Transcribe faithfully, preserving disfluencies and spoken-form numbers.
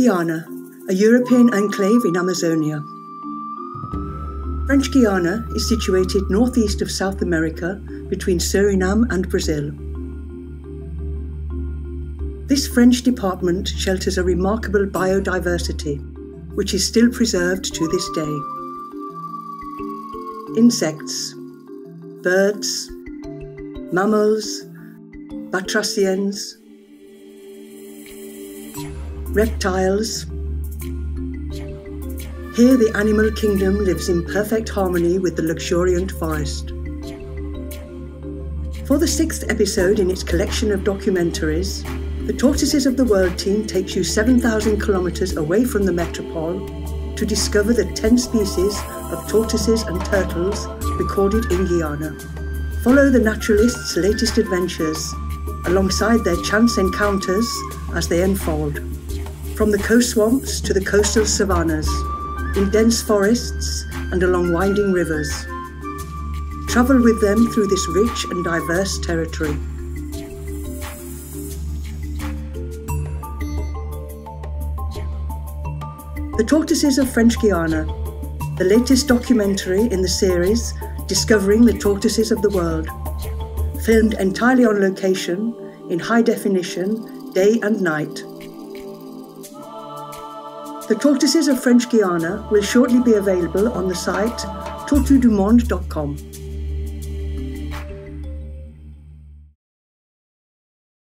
Guiana, a European enclave in Amazonia. French Guiana is situated northeast of South America between Suriname and Brazil. This French department shelters a remarkable biodiversity, which is still preserved to this day. Insects, birds, mammals, batraciens, reptiles. Here the animal kingdom lives in perfect harmony with the luxuriant forest. For the sixth episode in its collection of documentaries, the Tortoises of the World team takes you seven thousand kilometers away from the metropole to discover the ten species of tortoises and turtles recorded in Guyana. Follow the naturalists' latest adventures alongside their chance encounters as they unfold. From the coast swamps to the coastal savannas, in dense forests and along winding rivers. Travel with them through this rich and diverse territory. The Tortoises of French Guiana, the latest documentary in the series Discovering the Tortoises of the World, filmed entirely on location, in high definition, day and night. The Tortoises of French Guiana will shortly be available on the site tortue du monde dot com.